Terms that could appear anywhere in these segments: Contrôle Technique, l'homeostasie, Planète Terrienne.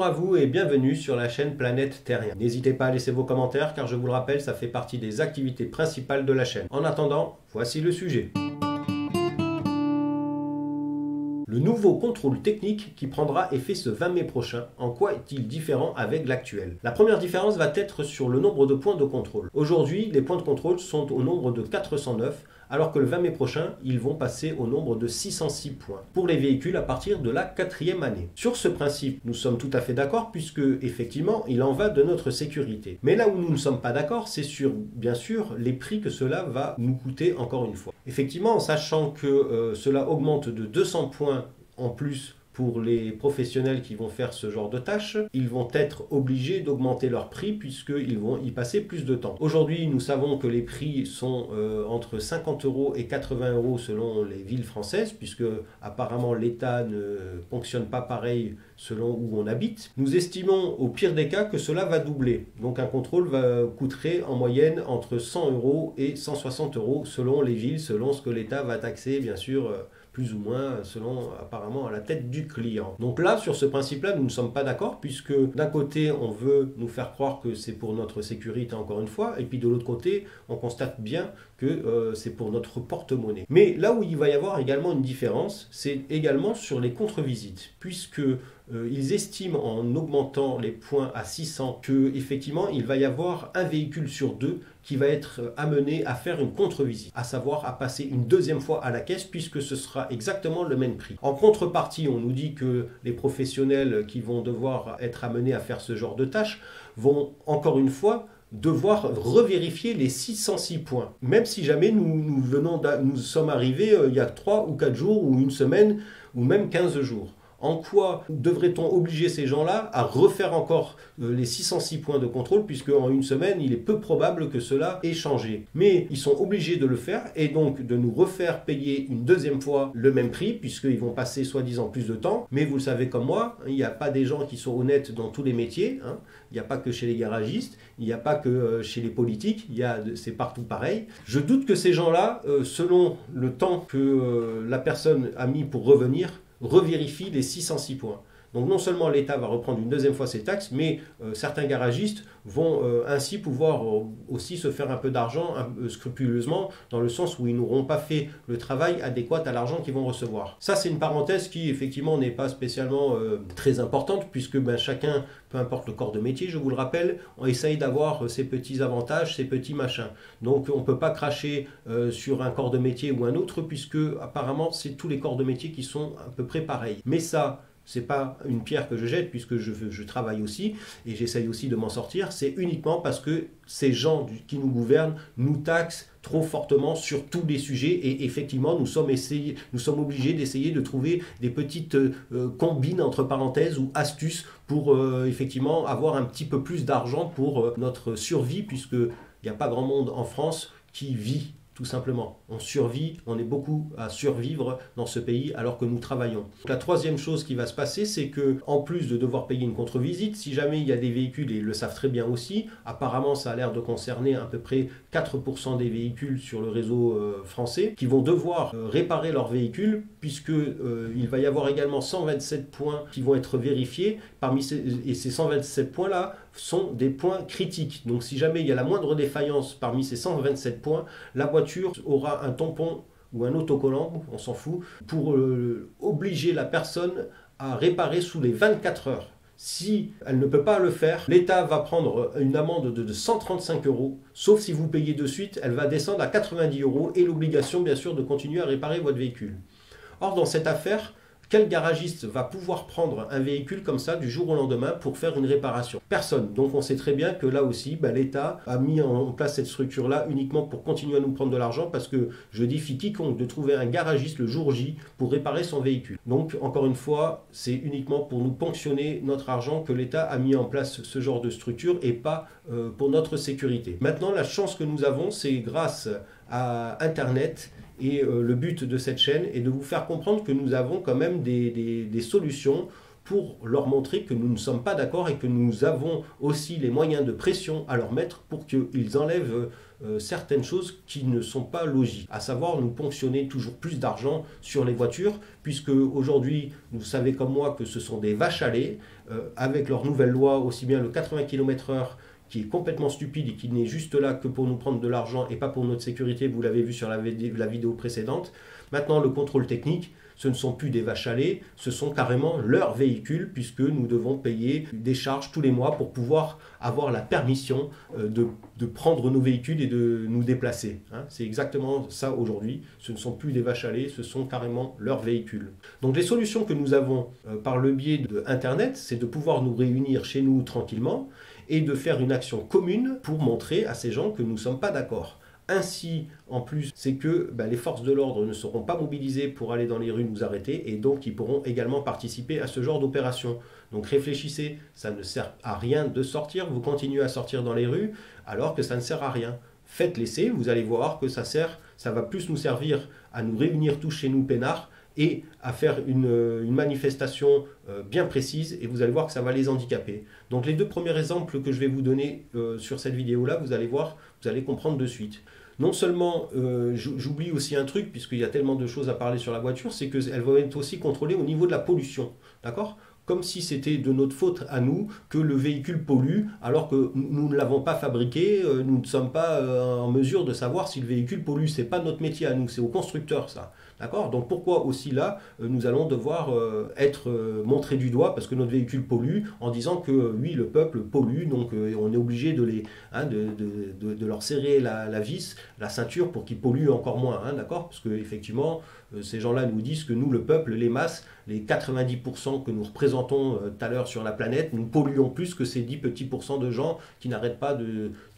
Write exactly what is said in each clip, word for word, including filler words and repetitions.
Bonjour à vous et bienvenue sur la chaîne Planète Terrienne. N'hésitez pas à laisser vos commentaires car je vous le rappelle, ça fait partie des activités principales de la chaîne. En attendant, voici le sujet. Le nouveau contrôle technique qui prendra effet ce vingt mai prochain, en quoi est-il différent avec l'actuel? La première différence va être sur le nombre de points de contrôle. Aujourd'hui, les points de contrôle sont au nombre de quatre cent neuf, alors que le vingt mai prochain, ils vont passer au nombre de six cent six points pour les véhicules à partir de la quatrième année. Sur ce principe, nous sommes tout à fait d'accord puisque, effectivement, il en va de notre sécurité. Mais là où nous ne sommes pas d'accord, c'est sur, bien sûr, les prix que cela va nous coûter encore une fois. Effectivement, en sachant que euh, cela augmente de deux cents points en plus pour les professionnels qui vont faire ce genre de tâches, ils vont être obligés d'augmenter leur prix puisqu'ils vont y passer plus de temps. Aujourd'hui, nous savons que les prix sont euh, entre cinquante euros et quatre-vingts euros selon les villes françaises, puisque apparemment l'État ne fonctionne pas pareil selon où on habite. Nous estimons au pire des cas que cela va doubler. Donc un contrôle va, coûterait en moyenne entre cent euros et cent soixante euros selon les villes, selon ce que l'État va taxer, bien sûr, euh, plus ou moins selon apparemment à la tête du client. Donc là, sur ce principe-là, nous ne sommes pas d'accord puisque d'un côté, on veut nous faire croire que c'est pour notre sécurité encore une fois et puis de l'autre côté, on constate bien que euh, c'est pour notre porte-monnaie. Mais là où il va y avoir également une différence, c'est également sur les contre-visites puisque euh, ils estiment en augmentant les points à six cents que effectivement, il va y avoir un véhicule sur deux qui va être amené à faire une contre-visite, à savoir à passer une deuxième fois à la caisse puisque ce sera exactement le même prix. En contrepartie, on nous dit que les professionnels qui vont devoir être amenés à faire ce genre de tâches vont encore une fois devoir revérifier les six cent six points. Même si jamais nous, nous, venons nous sommes arrivés euh, il y a trois ou quatre jours ou une semaine ou même quinze jours. En quoi devrait-on obliger ces gens-là à refaire encore les six cent six points de contrôle puisque en une semaine, il est peu probable que cela ait changé. Mais ils sont obligés de le faire et donc de nous refaire payer une deuxième fois le même prix puisqu'ils vont passer soi-disant plus de temps. Mais vous le savez comme moi, il n'y a pas des gens qui sont honnêtes dans tous les métiers. Hein. Il n'y a pas que chez les garagistes, il n'y a pas que chez les politiques, c'est partout pareil. Je doute que ces gens-là, selon le temps que la personne a mis pour revenir, revérifie les six cent six points. Donc non seulement l'État va reprendre une deuxième fois ses taxes, mais euh, certains garagistes vont euh, ainsi pouvoir euh, aussi se faire un peu d'argent euh, scrupuleusement, dans le sens où ils n'auront pas fait le travail adéquat à l'argent qu'ils vont recevoir. Ça, c'est une parenthèse qui, effectivement, n'est pas spécialement euh, très importante, puisque ben, chacun, peu importe le corps de métier, je vous le rappelle, on essaye d'avoir euh, ces petits avantages, ces petits machins. Donc on ne peut pas cracher euh, sur un corps de métier ou un autre, puisque apparemment, c'est tous les corps de métier qui sont à peu près pareils. Mais ça, c'est pas une pierre que je jette puisque je, je travaille aussi et j'essaye aussi de m'en sortir. C'est uniquement parce que ces gens du, qui nous gouvernent nous taxent trop fortement sur tous les sujets et effectivement nous sommes, essayés, nous sommes obligés d'essayer de trouver des petites euh, combines entre parenthèses ou astuces pour euh, effectivement avoir un petit peu plus d'argent pour euh, notre survie puisque il n'y a pas grand monde en France qui vit. Tout simplement, on survit, on est beaucoup à survivre dans ce pays alors que nous travaillons. Donc, la troisième chose qui va se passer, c'est que en plus de devoir payer une contre-visite, si jamais il y a des véhicules, et ils le savent très bien aussi, apparemment ça a l'air de concerner à peu près quatre pour cent des véhicules sur le réseau euh, français, qui vont devoir euh, réparer leurs véhicules, puisque euh, il va y avoir également cent vingt-sept points qui vont être vérifiés, parmi ces, et ces cent vingt-sept points-là, sont des points critiques. Donc si jamais il y a la moindre défaillance parmi ces cent vingt-sept points, la voiture aura un tampon ou un autocollant, on s'en fout, pour euh, obliger la personne à réparer sous les vingt-quatre heures. Si elle ne peut pas le faire, l'État va prendre une amende de cent trente-cinq euros, sauf si vous payez de suite, elle va descendre à quatre-vingt-dix euros et l'obligation bien sûr de continuer à réparer votre véhicule. Or dans cette affaire, quel garagiste va pouvoir prendre un véhicule comme ça du jour au lendemain pour faire une réparation? Personne. Donc on sait très bien que là aussi, bah, l'État a mis en place cette structure-là uniquement pour continuer à nous prendre de l'argent parce que je défie quiconque de trouver un garagiste le jour J pour réparer son véhicule. Donc encore une fois, c'est uniquement pour nous ponctionner notre argent que l'État a mis en place ce genre de structure et pas euh, pour notre sécurité. Maintenant, la chance que nous avons, c'est grâce à Internet. Et euh, le but de cette chaîne est de vous faire comprendre que nous avons quand même des, des, des solutions pour leur montrer que nous ne sommes pas d'accord et que nous avons aussi les moyens de pression à leur mettre pour qu'ils enlèvent euh, certaines choses qui ne sont pas logiques, à savoir nous ponctionner toujours plus d'argent sur les voitures, puisque aujourd'hui, vous savez comme moi que ce sont des vaches à lait, euh, avec leur nouvelle loi, aussi bien le quatre-vingts kilomètres heure qui est complètement stupide et qui n'est juste là que pour nous prendre de l'argent et pas pour notre sécurité, vous l'avez vu sur la, la vidéo précédente. Maintenant, le contrôle technique, ce ne sont plus des vaches à lait, ce sont carrément leurs véhicules, puisque nous devons payer des charges tous les mois pour pouvoir avoir la permission de, de prendre nos véhicules et de nous déplacer. Hein, c'est exactement ça aujourd'hui, ce ne sont plus des vaches à lait, ce sont carrément leurs véhicules. Donc les solutions que nous avons euh, par le biais de Internet, c'est de pouvoir nous réunir chez nous tranquillement et de faire une action commune pour montrer à ces gens que nous ne sommes pas d'accord. Ainsi, en plus, c'est que ben, les forces de l'ordre ne seront pas mobilisées pour aller dans les rues nous arrêter et donc ils pourront également participer à ce genre d'opération. Donc réfléchissez, ça ne sert à rien de sortir, vous continuez à sortir dans les rues alors que ça ne sert à rien. Faites l'essai, vous allez voir que ça sert, ça va plus nous servir à nous réunir tous chez nous peinards et à faire une, une manifestation euh, bien précise, et vous allez voir que ça va les handicaper. Donc les deux premiers exemples que je vais vous donner euh, sur cette vidéo-là, vous allez voir, vous allez comprendre de suite. Non seulement, euh, j'oublie aussi un truc, puisqu'il y a tellement de choses à parler sur la voiture, c'est qu'elle va être aussi contrôlée au niveau de la pollution, d'accord ? Comme si c'était de notre faute à nous que le véhicule pollue, alors que nous ne l'avons pas fabriqué, euh, nous ne sommes pas euh, en mesure de savoir si le véhicule pollue. Ce n'est pas notre métier à nous, c'est au constructeur ça. D'accord ? Donc pourquoi aussi là, euh, nous allons devoir euh, être euh, montrés du doigt parce que notre véhicule pollue en disant que euh, oui, le peuple pollue, donc euh, on est obligé de, les, hein, de, de, de, de leur serrer la, la vis, la ceinture pour qu'ils polluent encore moins, hein, d'accord ? Parce qu'effectivement, euh, ces gens-là nous disent que nous, le peuple, les masses, les quatre-vingt-dix pour cent que nous représentons tout à l'heure sur la planète, nous polluons plus que ces dix petits pourcents de gens qui n'arrêtent pas de,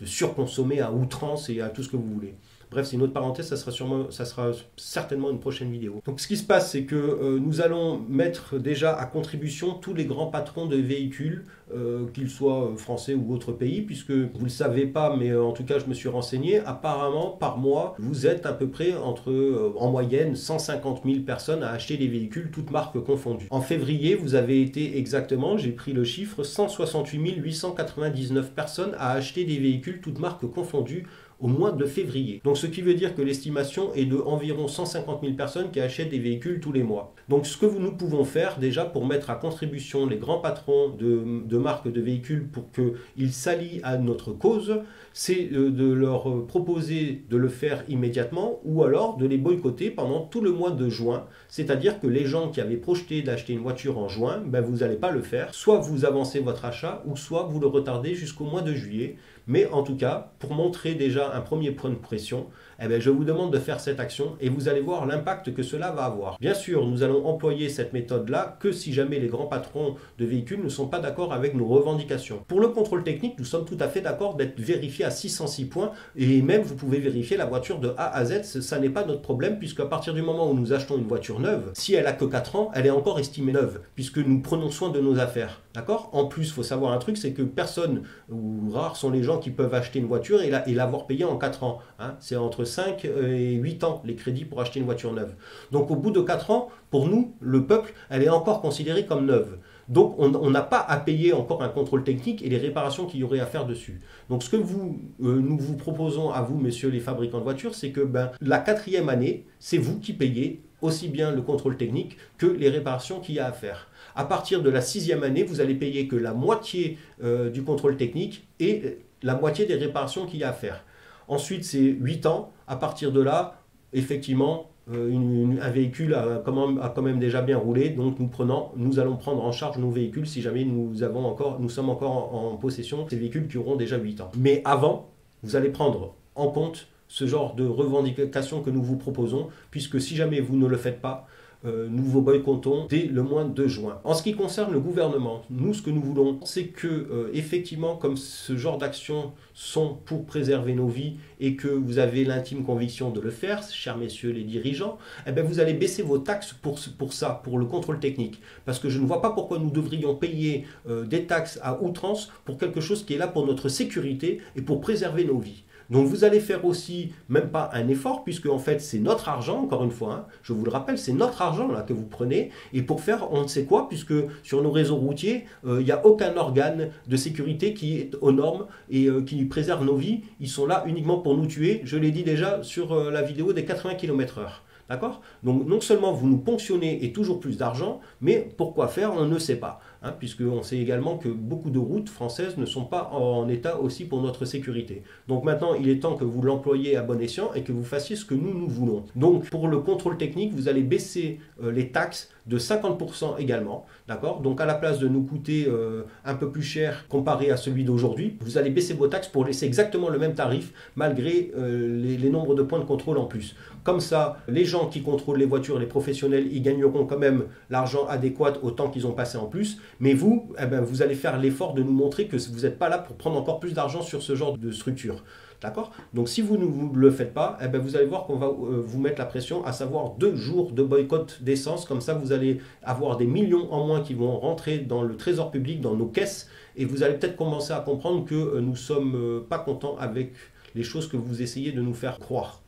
de surconsommer à outrance et à tout ce que vous voulez. Bref, c'est une autre parenthèse, ça sera, sûrement, ça sera certainement une prochaine vidéo. Donc ce qui se passe, c'est que euh, nous allons mettre déjà à contribution tous les grands patrons de véhicules, euh, qu'ils soient français ou autres pays, puisque vous le savez pas, mais euh, en tout cas je me suis renseigné, apparemment par mois, vous êtes à peu près entre, euh, en moyenne, cent cinquante mille personnes à acheter des véhicules, toutes marques confondues. En février, vous avez été exactement, j'ai pris le chiffre, cent soixante-huit mille huit cent quatre-vingt-dix-neuf personnes à acheter des véhicules, toutes marques confondues, au mois de février. Donc ce qui veut dire que l'estimation est de environ cent cinquante mille personnes qui achètent des véhicules tous les mois. Donc ce que nous pouvons faire déjà pour mettre à contribution les grands patrons de, de marques de véhicules pour qu'ils s'allient à notre cause, c'est de leur proposer de le faire immédiatement ou alors de les boycotter pendant tout le mois de juin. C'est-à-dire que les gens qui avaient projeté d'acheter une voiture en juin, ben vous n'allez pas le faire. Soit vous avancez votre achat ou soit vous le retardez jusqu'au mois de juillet. Mais en tout cas, pour montrer déjà un premier point de pression, eh bien, je vous demande de faire cette action et vous allez voir l'impact que cela va avoir. Bien sûr, nous allons employer cette méthode-là que si jamais les grands patrons de véhicules ne sont pas d'accord avec nos revendications. Pour le contrôle technique, nous sommes tout à fait d'accord d'être vérifiés à six cent six points et même vous pouvez vérifier la voiture de A à Z, ça n'est pas notre problème puisqu'à partir du moment où nous achetons une voiture neuve, si elle a que quatre ans, elle est encore estimée neuve puisque nous prenons soin de nos affaires. D'accord ? En plus, il faut savoir un truc, c'est que personne ou rares sont les gens qui peuvent acheter une voiture et l'avoir payée en quatre ans. Hein, c'est entre cinq et huit ans les crédits pour acheter une voiture neuve. Donc au bout de quatre ans, pour nous, le peuple, elle est encore considérée comme neuve. Donc on n'a pas à payer encore un contrôle technique et les réparations qu'il y aurait à faire dessus. Donc ce que vous, euh, nous vous proposons à vous, messieurs les fabricants de voitures, c'est que ben, la quatrième année, c'est vous qui payez aussi bien le contrôle technique que les réparations qu'il y a à faire. À partir de la sixième année, vous allez payer que la moitié euh, du contrôle technique et la moitié des réparations qu'il y a à faire. Ensuite, c'est huit ans. À partir de là, effectivement, euh, une, une, un véhicule a quand, même, a quand même déjà bien roulé. Donc, nous, prenons, nous allons prendre en charge nos véhicules si jamais nous, avons encore, nous sommes encore en, en possession de ces véhicules qui auront déjà huit ans. Mais avant, vous allez prendre en compte ce genre de revendications que nous vous proposons, puisque si jamais vous ne le faites pas, Euh, nous vous boycottons dès le mois de juin. En ce qui concerne le gouvernement, nous ce que nous voulons, c'est que euh, effectivement, comme ce genre d'actions sont pour préserver nos vies et que vous avez l'intime conviction de le faire, chers messieurs les dirigeants, eh bien, vous allez baisser vos taxes pour, pour ça, pour le contrôle technique. Parce que je ne vois pas pourquoi nous devrions payer euh, des taxes à outrance pour quelque chose qui est là pour notre sécurité et pour préserver nos vies. Donc vous allez faire aussi, même pas un effort, puisque en fait c'est notre argent, encore une fois, hein, je vous le rappelle, c'est notre argent là que vous prenez, et pour faire on ne sait quoi, puisque sur nos réseaux routiers, euh, il n'y a aucun organe de sécurité qui est aux normes et euh, qui préserve nos vies, ils sont là uniquement pour nous tuer, je l'ai dit déjà sur euh, la vidéo des quatre-vingts kilomètres heure. D'accord ? Donc non seulement vous nous ponctionnez et toujours plus d'argent, mais pourquoi faire, on ne sait pas. Hein, puisqu'on sait également que beaucoup de routes françaises ne sont pas en état aussi pour notre sécurité. Donc maintenant, il est temps que vous l'employiez à bon escient et que vous fassiez ce que nous, nous voulons. Donc pour le contrôle technique, vous allez baisser euh, les taxes de cinquante pour cent également. D'accord ? Donc à la place de nous coûter euh, un peu plus cher comparé à celui d'aujourd'hui, vous allez baisser vos taxes pour laisser exactement le même tarif malgré euh, les, les nombres de points de contrôle en plus. Comme ça, les gens qui contrôlent les voitures, les professionnels, ils gagneront quand même l'argent adéquat au temps qu'ils ont passé en plus. Mais vous, eh ben, vous allez faire l'effort de nous montrer que vous n'êtes pas là pour prendre encore plus d'argent sur ce genre de structure. D'accord ? Donc si vous ne vous le faites pas, eh ben, vous allez voir qu'on va euh, vous mettre la pression, à savoir deux jours de boycott d'essence. Comme ça, vous allez avoir des millions en moins qui vont rentrer dans le trésor public, dans nos caisses. Et vous allez peut-être commencer à comprendre que euh, nous ne sommes euh, pas contents avec les choses que vous essayez de nous faire croire.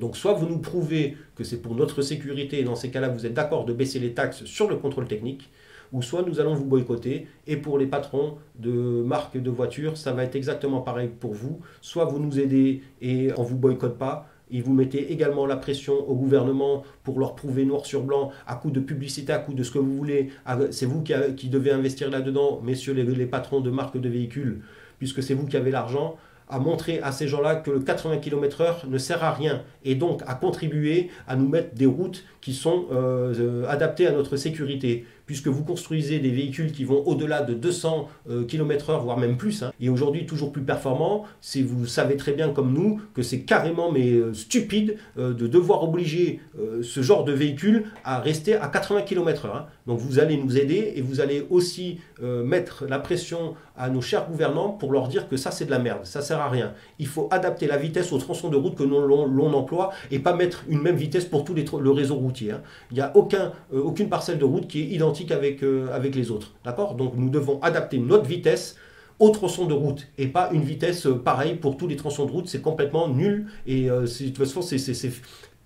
Donc soit vous nous prouvez que c'est pour notre sécurité, et dans ces cas-là, vous êtes d'accord de baisser les taxes sur le contrôle technique, ou soit nous allons vous boycotter, et pour les patrons de marques de voitures, ça va être exactement pareil pour vous. Soit vous nous aidez et on ne vous boycotte pas, et vous mettez également la pression au gouvernement pour leur prouver noir sur blanc, à coup de publicité, à coup de ce que vous voulez. C'est vous qui, qui devez investir là-dedans, messieurs les, les patrons de marques de véhicules, puisque c'est vous qui avez l'argent, à montrer à ces gens-là que le quatre-vingts kilomètres heure ne sert à rien et donc à contribuer à nous mettre des routes qui sont euh, adaptées à notre sécurité, puisque vous construisez des véhicules qui vont au-delà de deux cents kilomètres heure, voire même plus, hein, et aujourd'hui toujours plus performants. Vous savez très bien comme nous que c'est carrément mais, euh, stupide euh, de devoir obliger euh, ce genre de véhicule à rester à quatre-vingts kilomètres heure. Hein. Donc vous allez nous aider et vous allez aussi euh, mettre la pression à nos chers gouvernants pour leur dire que ça c'est de la merde, ça sert à rien. Il faut adapter la vitesse aux tronçons de route que l'on emploie et pas mettre une même vitesse pour tout les le réseau routier. Hein. Il n'y a aucun, euh, aucune parcelle de route qui est identique Avec, euh, avec les autres, d'accord? Donc nous devons adapter notre vitesse aux tronçons de route et pas une vitesse euh, pareille pour tous les tronçons de route, c'est complètement nul et euh, de toute façon c'est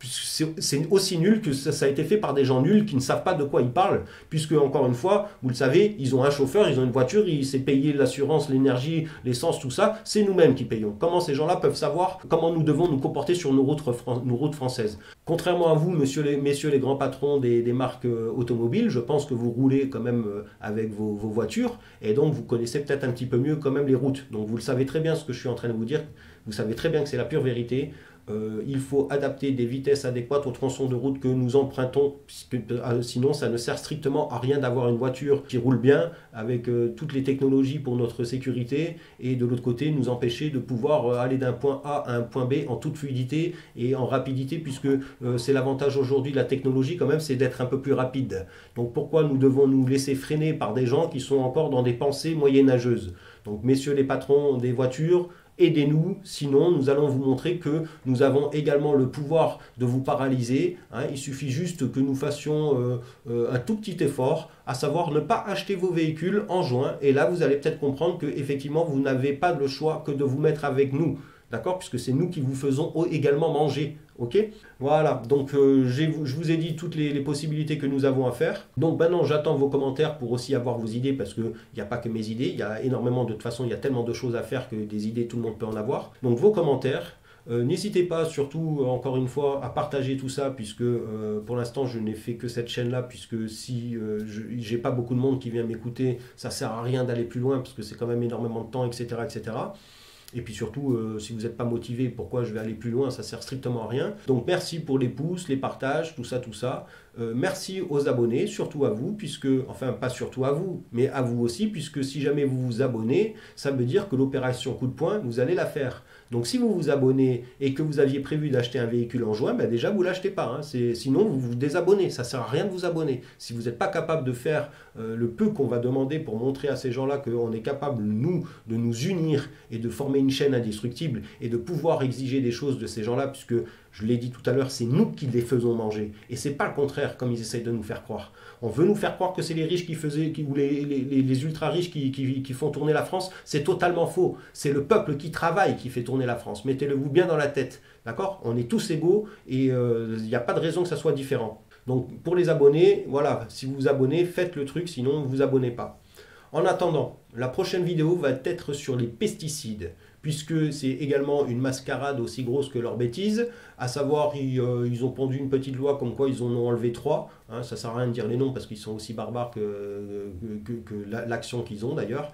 c'est aussi nul que ça, ça a été fait par des gens nuls qui ne savent pas de quoi ils parlent, puisque encore une fois, vous le savez, ils ont un chauffeur, ils ont une voiture, ils s'est payé l'assurance, l'énergie, l'essence, tout ça, c'est nous-mêmes qui payons. Comment ces gens-là peuvent savoir comment nous devons nous comporter sur nos routes, nos routes françaises? Contrairement à vous, monsieur les, messieurs les grands patrons des, des marques automobiles, je pense que vous roulez quand même avec vos, vos voitures, et donc vous connaissez peut-être un petit peu mieux quand même les routes. Donc vous le savez très bien ce que je suis en train de vous dire, vous savez très bien que c'est la pure vérité. Euh, il faut adapter des vitesses adéquates aux tronçons de route que nous empruntons, puisque, euh, sinon ça ne sert strictement à rien d'avoir une voiture qui roule bien avec euh, toutes les technologies pour notre sécurité et de l'autre côté nous empêcher de pouvoir euh, aller d'un point A à un point B en toute fluidité et en rapidité, puisque euh, c'est l'avantage aujourd'hui de la technologie quand même, c'est d'être un peu plus rapide. Donc pourquoi nous devons nous laisser freiner par des gens qui sont encore dans des pensées moyenâgeuses? Donc messieurs les patrons des voitures, aidez-nous, sinon nous allons vous montrer que nous avons également le pouvoir de vous paralyser. Hein. Il suffit juste que nous fassions euh, euh, un tout petit effort, à savoir ne pas acheter vos véhicules en juin. Et là, vous allez peut-être comprendre que effectivement vous n'avez pas le choix que de vous mettre avec nous. D'accord, puisque c'est nous qui vous faisons également manger. Ok, voilà, donc euh, je vous ai dit toutes les, les possibilités que nous avons à faire. Donc maintenant, j'attends vos commentaires pour aussi avoir vos idées, parce qu'il n'y a pas que mes idées, il y a énormément de, de toute façon, il y a tellement de choses à faire que des idées, tout le monde peut en avoir. Donc vos commentaires. Euh, n'hésitez pas surtout, euh, encore une fois, à partager tout ça, puisque euh, pour l'instant, je n'ai fait que cette chaîne-là, puisque si euh, je n'ai pas beaucoup de monde qui vient m'écouter, ça ne sert à rien d'aller plus loin, parce que c'est quand même énormément de temps, et cetera et cetera. Et puis surtout, euh, si vous n'êtes pas motivé, pourquoi je vais aller plus loin, ça sert strictement à rien. Donc merci pour les pouces, les partages, tout ça, tout ça. Euh, merci aux abonnés, surtout à vous, puisque, enfin pas surtout à vous, mais à vous aussi, puisque si jamais vous vous abonnez, ça veut dire que l'opération coup de poing, vous allez la faire. Donc si vous vous abonnez et que vous aviez prévu d'acheter un véhicule en juin, ben déjà vous ne l'achetez pas. Hein. Sinon vous vous désabonnez, ça ne sert à rien de vous abonner. Si vous n'êtes pas capable de faire euh, le peu qu'on va demander pour montrer à ces gens-là qu'on est capable, nous, de nous unir et de former une chaîne indestructible et de pouvoir exiger des choses de ces gens-là, puisque je l'ai dit tout à l'heure, c'est nous qui les faisons manger. Et c'est pas le contraire, comme ils essayent de nous faire croire. On veut nous faire croire que c'est les riches qui faisaient, qui, ou les, les, les ultra-riches qui, qui, qui font tourner la France. C'est totalement faux. C'est le peuple qui travaille qui fait tourner tourner la France. Mettez-le-vous bien dans la tête, d'accord? On est tous égaux et il euh, n'y a pas de raison que ça soit différent. Donc pour les abonnés, voilà, si vous vous abonnez, faites le truc, sinon ne vous abonnez pas. En attendant, la prochaine vidéo va être sur les pesticides, puisque c'est également une mascarade aussi grosse que leur bêtise, à savoir ils, euh, ils ont pendu une petite loi comme quoi ils en ont enlevé trois, hein, ça sert à rien de dire les noms parce qu'ils sont aussi barbares que, que, que, que l'action qu'ils ont d'ailleurs,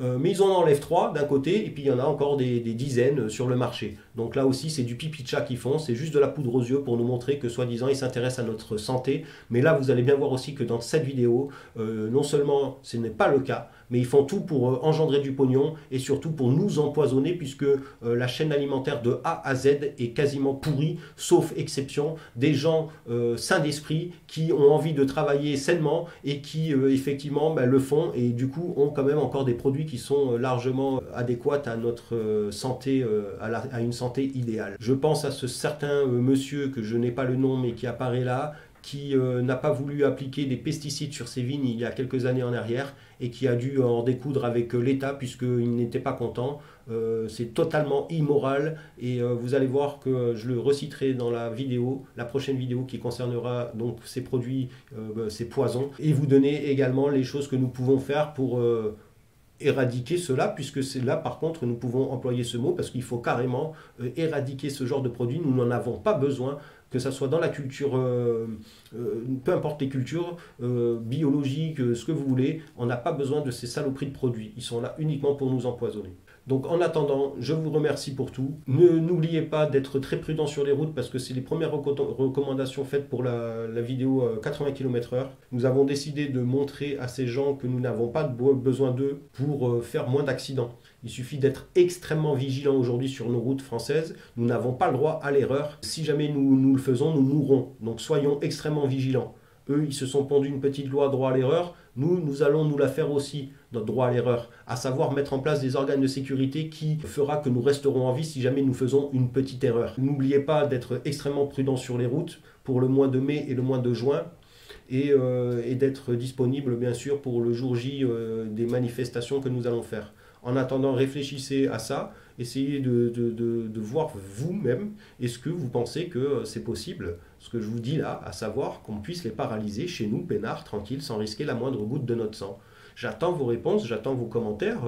euh, mais ils en enlèvent trois d'un côté, et puis il y en a encore des, des dizaines sur le marché. Donc là aussi c'est du pipi de chat qu'ils font, c'est juste de la poudre aux yeux pour nous montrer que soi-disant ils s'intéressent à notre santé, mais là vous allez bien voir aussi que dans cette vidéo, euh, non seulement ce n'est pas le cas, mais ils font tout pour engendrer du pognon et surtout pour nous empoisonner, puisque euh, la chaîne alimentaire de A à Z est quasiment pourrie, sauf exception, des gens euh, sains d'esprit qui ont envie de travailler sainement et qui euh, effectivement bah, le font et du coup ont quand même encore des produits qui sont largement adéquats à notre euh, santé, euh, à, la, à une santé idéale. Je pense à ce certain euh, monsieur que je n'ai pas le nom mais qui apparaît là, qui euh, n'a pas voulu appliquer des pesticides sur ses vignes il y a quelques années en arrière et qui a dû en découdre avec l'État puisqu'il n'était pas content. Euh, c'est totalement immoral et euh, vous allez voir que je le reciterai dans la vidéo, la prochaine vidéo qui concernera donc ces produits, euh, ces poisons, et vous donner également les choses que nous pouvons faire pour euh, éradiquer cela, puisque c'est là par contre nous pouvons employer ce mot parce qu'il faut carrément euh, éradiquer ce genre de produits, nous n'en avons pas besoin. Que ça soit dans la culture, euh, euh, peu importe les cultures, euh, biologiques, euh, ce que vous voulez, on n'a pas besoin de ces saloperies de produits. Ils sont là uniquement pour nous empoisonner. Donc en attendant, je vous remercie pour tout. N'oubliez pas d'être très prudent sur les routes parce que c'est les premières recommandations faites pour la, la vidéo quatre-vingts kilomètres heure. Nous avons décidé de montrer à ces gens que nous n'avons pas besoin d'eux pour faire moins d'accidents. Il suffit d'être extrêmement vigilant aujourd'hui sur nos routes françaises. Nous n'avons pas le droit à l'erreur. Si jamais nous, nous le faisons, nous mourrons. Donc soyons extrêmement vigilants. Eux, ils se sont pendus une petite loi droit à l'erreur. Nous, nous allons nous la faire aussi, notre droit à l'erreur, à savoir mettre en place des organes de sécurité qui fera que nous resterons en vie si jamais nous faisons une petite erreur. N'oubliez pas d'être extrêmement prudent sur les routes pour le mois de mai et le mois de juin et, euh, et d'être disponible bien sûr pour le jour J euh, des manifestations que nous allons faire. En attendant, réfléchissez à ça, essayez de, de, de, de voir vous-même, est-ce que vous pensez que c'est possible, ce que je vous dis là, à savoir qu'on puisse les paralyser chez nous, peinards, tranquilles, sans risquer la moindre goutte de notre sang. J'attends vos réponses, j'attends vos commentaires.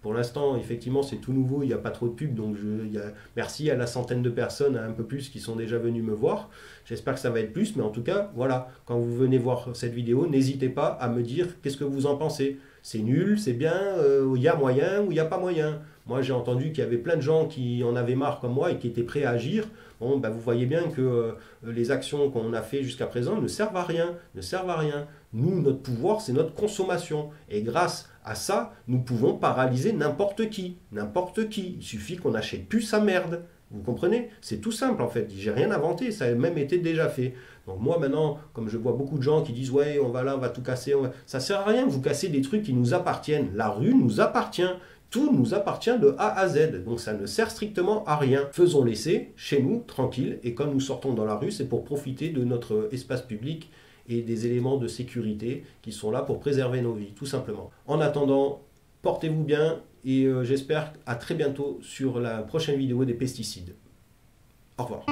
Pour l'instant, effectivement, c'est tout nouveau, il n'y a pas trop de pubs, donc je, il y a, merci à la centaine de personnes, à un peu plus, qui sont déjà venues me voir. J'espère que ça va être plus, mais en tout cas, voilà, quand vous venez voir cette vidéo, n'hésitez pas à me dire qu'est-ce que vous en pensez. C'est nul, c'est bien, euh, il y a moyen ou il n'y a pas moyen. Moi, j'ai entendu qu'il y avait plein de gens qui en avaient marre comme moi et qui étaient prêts à agir. Bon, ben, vous voyez bien que euh, les actions qu'on a faites jusqu'à présent ne servent à rien, ne servent à rien. Nous, notre pouvoir, c'est notre consommation. Et grâce à ça, nous pouvons paralyser n'importe qui, n'importe qui. Il suffit qu'on n'achète plus sa merde. Vous comprenez? C'est tout simple en fait, j'ai rien inventé, ça a même été déjà fait. Donc moi maintenant, comme je vois beaucoup de gens qui disent « ouais, on va là, on va tout casser, on va... » ça sert à rien que vous cassez des trucs qui nous appartiennent. La rue nous appartient, tout nous appartient de A à Z, donc ça ne sert strictement à rien. Faisons l'essai chez nous, tranquille, et quand nous sortons dans la rue, c'est pour profiter de notre espace public et des éléments de sécurité qui sont là pour préserver nos vies, tout simplement. En attendant, portez-vous bien. Et euh, j'espère à très bientôt sur la prochaine vidéo des pesticides. Au revoir.